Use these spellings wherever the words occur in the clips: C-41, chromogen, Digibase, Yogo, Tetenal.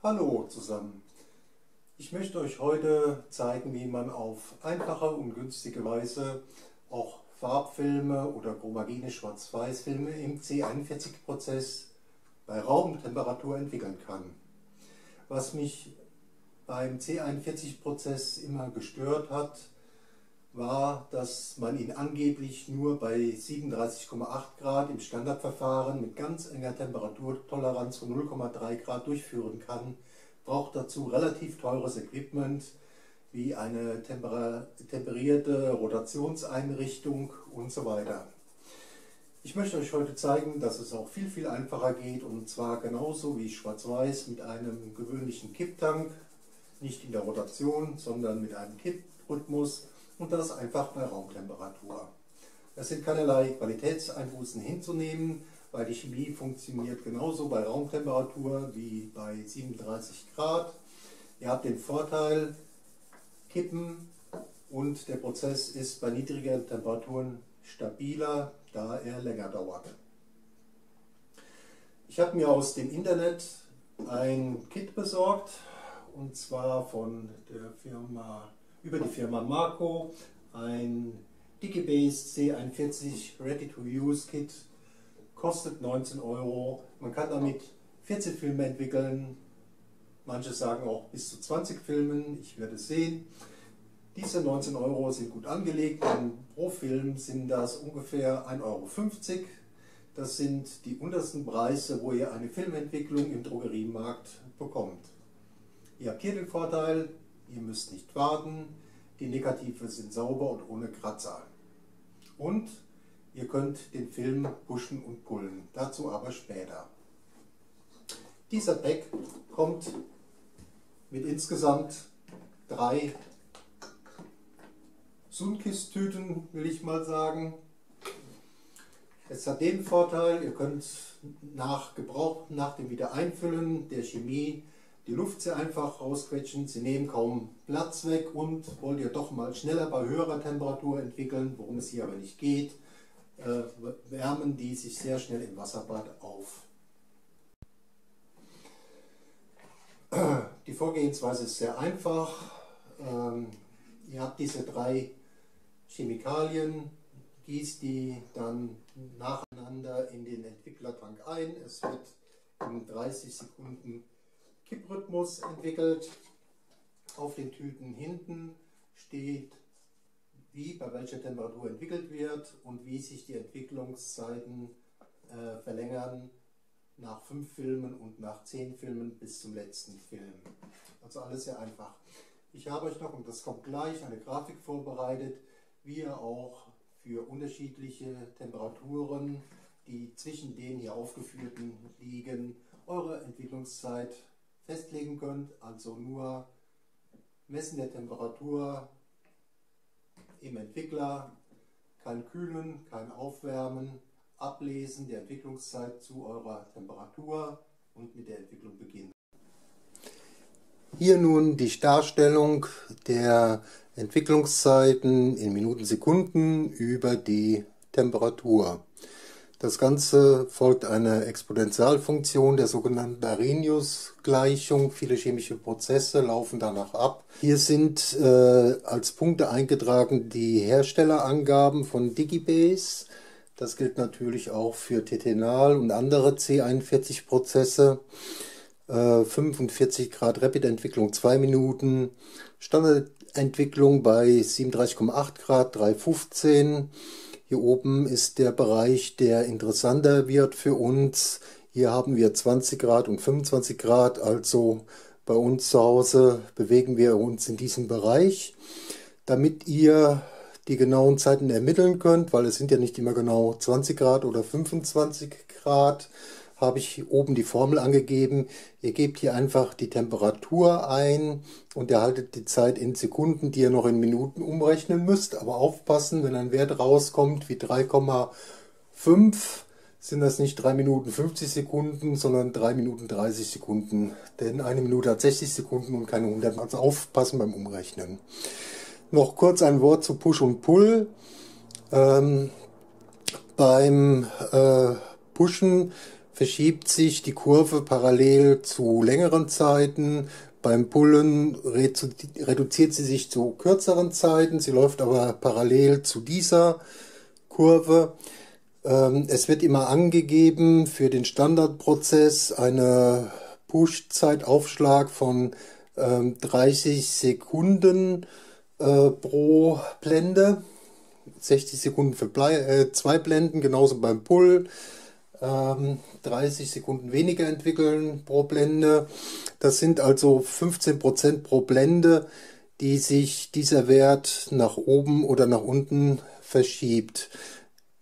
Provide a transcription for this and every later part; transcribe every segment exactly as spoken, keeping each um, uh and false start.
Hallo zusammen. Ich möchte euch heute zeigen, wie man auf einfache und günstige Weise auch Farbfilme oder chromogene Schwarz-Weiß-Filme im C einundvierzig-Prozess bei Raumtemperatur entwickeln kann. Was mich beim C einundvierzig-Prozess immer gestört hat, war, dass man ihn angeblich nur bei siebenunddreißig Komma acht Grad im Standardverfahren mit ganz enger Temperaturtoleranz von null Komma drei Grad durchführen kann. Braucht dazu relativ teures Equipment wie eine temperierte Rotationseinrichtung und so weiter. Ich möchte euch heute zeigen, dass es auch viel, viel einfacher geht, und zwar genauso wie Schwarz-Weiß mit einem gewöhnlichen Kipptank, nicht in der Rotation, sondern mit einem Kipprhythmus, und das einfach bei Raumtemperatur. Es sind keinerlei Qualitätseinbußen hinzunehmen, weil die Chemie funktioniert genauso bei Raumtemperatur wie bei siebenunddreißig Grad. Ihr habt den Vorteil, kippen, und der Prozess ist bei niedrigeren Temperaturen stabiler, da er länger dauert. Ich habe mir aus dem Internet ein Kit besorgt, und zwar von der Firma, über die Firma Marco, ein Digibase C einundvierzig Ready-to-Use Kit. Kostet neunzehn Euro. Man kann damit vierzehn Filme entwickeln. Manche sagen auch bis zu zwanzig Filmen. Ich werde es sehen. Diese neunzehn Euro sind gut angelegt, denn pro Film sind das ungefähr ein Euro fünfzig. Das sind die untersten Preise, wo ihr eine Filmentwicklung im Drogeriemarkt bekommt. Ihr habt hier den Vorteil, ihr müsst nicht warten. Die Negative sind sauber und ohne Kratzer. Und ihr könnt den Film pushen und pullen, dazu aber später. Dieser Pack kommt mit insgesamt drei Sunkist-Tüten, will ich mal sagen. Es hat den Vorteil, ihr könnt nach Gebrauch, nach dem Wiedereinfüllen der Chemie die Luft sehr einfach rausquetschen. Sie nehmen kaum Platz weg, und wollt ihr doch mal schneller bei höherer Temperatur entwickeln, worum es hier aber nicht geht, wärmen die sich sehr schnell im Wasserbad auf. Die Vorgehensweise ist sehr einfach. Ihr habt diese drei Chemikalien, gießt die dann nacheinander in den Entwicklertank ein. Es wird in dreißig Sekunden Kipprhythmus entwickelt. Auf den Tüten hinten steht, wie, bei welcher Temperatur entwickelt wird und wie sich die Entwicklungszeiten äh, verlängern nach fünf Filmen und nach zehn Filmen bis zum letzten Film. Also alles sehr einfach. Ich habe euch noch, und das kommt gleich, eine Grafik vorbereitet, wie ihr auch für unterschiedliche Temperaturen, die zwischen den hier aufgeführten liegen, eure Entwicklungszeit festlegen könnt. Also nur Messen der Temperatur im Entwickler, kein Kühlen, kein Aufwärmen, Ablesen der Entwicklungszeit zu eurer Temperatur und mit der Entwicklung beginnen. Hier nun die Darstellung der Entwicklungszeiten in Minuten, Sekunden über die Temperatur. Das Ganze folgt einer Exponentialfunktion, der sogenannten Arrhenius-Gleichung. Viele chemische Prozesse laufen danach ab. Hier sind äh, als Punkte eingetragen die Herstellerangaben von Digibase. Das gilt natürlich auch für Tetenal und andere C einundvierzig-Prozesse. Äh, fünfundvierzig Grad Rapid-Entwicklung zwei Minuten, Standardentwicklung bei siebenunddreißig Komma acht Grad drei Komma fünfzehn. Hier oben ist der Bereich, der interessanter wird für uns. Hier haben wir zwanzig Grad und fünfundzwanzig Grad, also bei uns zu Hause bewegen wir uns in diesem Bereich. Damit ihr die genauen Zeiten ermitteln könnt, weil es sind ja nicht immer genau zwanzig Grad oder fünfundzwanzig Grad, habe ich oben die Formel angegeben. Ihr gebt hier einfach die Temperatur ein und erhaltet die Zeit in Sekunden, die ihr noch in Minuten umrechnen müsst. Aber aufpassen, wenn ein Wert rauskommt wie drei Komma fünf, sind das nicht drei Minuten fünfzig Sekunden, sondern drei Minuten dreißig Sekunden. Denn eine Minute hat sechzig Sekunden und keine hundert. Also aufpassen beim Umrechnen. Noch kurz ein Wort zu Push und Pull. Ähm, beim äh, Pushen verschiebt sich die Kurve parallel zu längeren Zeiten. Beim Pullen reduziert sie sich zu kürzeren Zeiten. Sie läuft aber parallel zu dieser Kurve. Es wird immer angegeben für den Standardprozess eine Push-Zeitaufschlag von dreißig Sekunden pro Blende. sechzig Sekunden für zwei Blenden, genauso beim Pull. dreißig Sekunden weniger entwickeln pro Blende. Das sind also fünfzehn Prozent pro Blende, die sich dieser Wert nach oben oder nach unten verschiebt.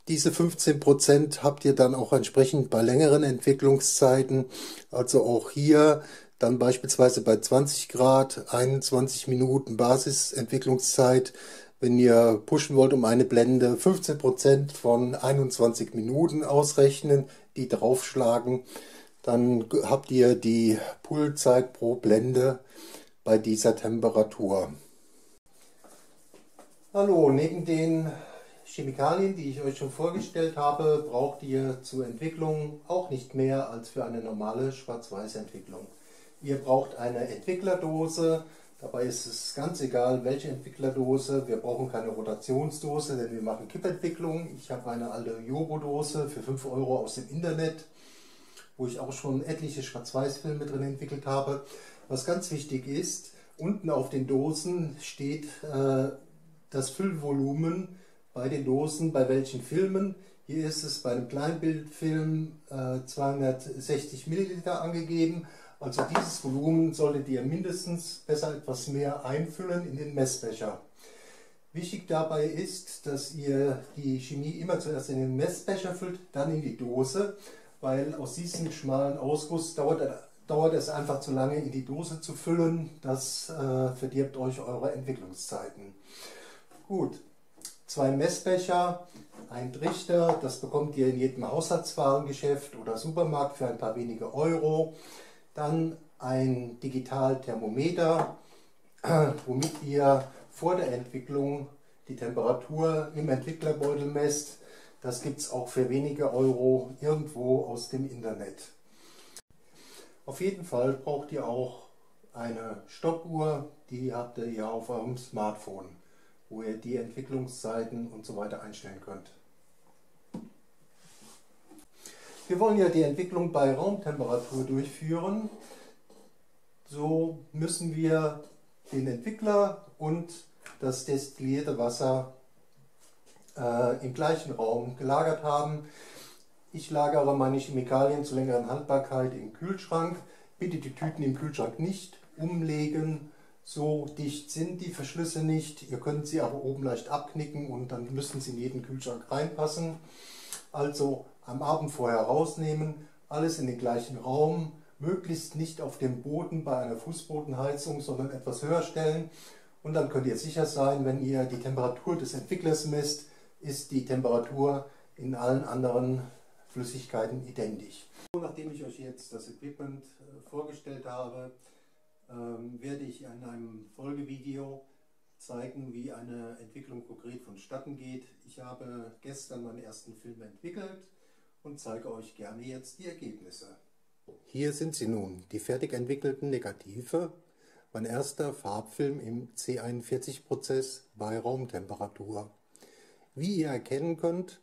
Diese fünfzehn Prozent habt ihr dann auch entsprechend bei längeren Entwicklungszeiten. Also auch hier dann beispielsweise bei zwanzig Grad, einundzwanzig Minuten Basisentwicklungszeit. Wenn ihr pushen wollt um eine Blende, fünfzehn Prozent von einundzwanzig Minuten ausrechnen, die draufschlagen, dann habt ihr die Pullzeit pro Blende bei dieser Temperatur. Hallo, neben den Chemikalien, die ich euch schon vorgestellt habe, braucht ihr zur Entwicklung auch nicht mehr als für eine normale Schwarz-Weiß-Entwicklung. Ihr braucht eine Entwicklerdose. Dabei ist es ganz egal, welche Entwicklerdose. Wir brauchen keine Rotationsdose, denn wir machen Kippentwicklung. Ich habe eine alte Yogo-Dose für fünf Euro aus dem Internet, wo ich auch schon etliche Schwarz-Weiß-Filme drin entwickelt habe. Was ganz wichtig ist, unten auf den Dosen steht äh, das Füllvolumen bei den Dosen, bei welchen Filmen. Hier ist es bei einem Kleinbildfilm äh, zweihundertsechzig Milliliter angegeben. Also dieses Volumen solltet ihr mindestens, besser etwas mehr, einfüllen in den Messbecher. Wichtig dabei ist, dass ihr die Chemie immer zuerst in den Messbecher füllt, dann in die Dose, weil aus diesem schmalen Ausguss dauert, dauert es einfach zu lange, in die Dose zu füllen. Das äh, verdirbt euch eure Entwicklungszeiten. Gut, zwei Messbecher, ein Trichter, das bekommt ihr in jedem Haushaltswarengeschäft oder Supermarkt für ein paar wenige Euro. Dann ein Digitalthermometer, womit ihr vor der Entwicklung die Temperatur im Entwicklerbeutel messt. Das gibt es auch für wenige Euro irgendwo aus dem Internet. Auf jeden Fall braucht ihr auch eine Stoppuhr, die habt ihr ja auf eurem Smartphone, wo ihr die Entwicklungszeiten und so weiter einstellen könnt. Wir wollen ja die Entwicklung bei Raumtemperatur durchführen, so müssen wir den Entwickler und das destillierte Wasser äh, im gleichen Raum gelagert haben. Ich lagere meine Chemikalien zur längeren Haltbarkeit im Kühlschrank. Bitte die Tüten im Kühlschrank nicht umlegen, so dicht sind die Verschlüsse nicht. Ihr könnt sie aber oben leicht abknicken und dann müssen sie in jeden Kühlschrank reinpassen. Also am Abend vorher rausnehmen, alles in den gleichen Raum, möglichst nicht auf dem Boden bei einer Fußbodenheizung, sondern etwas höher stellen. Und dann könnt ihr sicher sein, wenn ihr die Temperatur des Entwicklers misst, ist die Temperatur in allen anderen Flüssigkeiten identisch. Nachdem ich euch jetzt das Equipment vorgestellt habe, werde ich in einem Folgevideo zeigen, wie eine Entwicklung konkret vonstatten geht. Ich habe gestern meinen ersten Film entwickelt und zeige euch gerne jetzt die Ergebnisse. Hier sind sie nun, die fertig entwickelten Negative, mein erster Farbfilm im C einundvierzig-Prozess bei Raumtemperatur. Wie ihr erkennen könnt,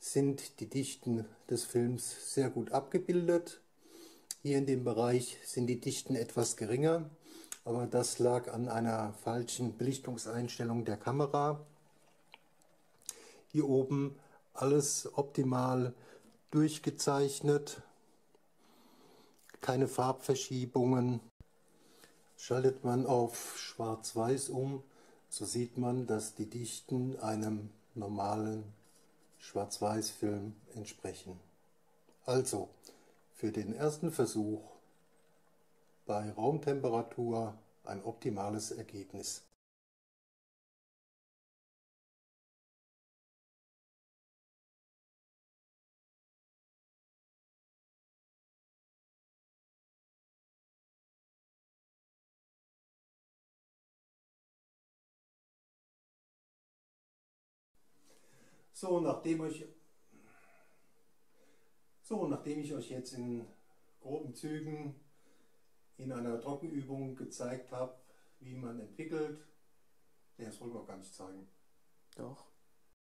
sind die Dichten des Films sehr gut abgebildet. Hier in dem Bereich sind die Dichten etwas geringer, aber das lag an einer falschen Belichtungseinstellung der Kamera. Hier oben alles optimal durchgezeichnet, keine Farbverschiebungen. Schaltet man auf Schwarz-Weiß um, so sieht man, dass die Dichten einem normalen Schwarz-Weiß-Film entsprechen. Also, für den ersten Versuch bei Raumtemperatur ein optimales Ergebnis. So, nachdem euch So, nachdem ich euch jetzt in groben Zügen in einer Trockenübung gezeigt habe, wie man entwickelt, nee, das wollen wir gar nicht zeigen. Doch.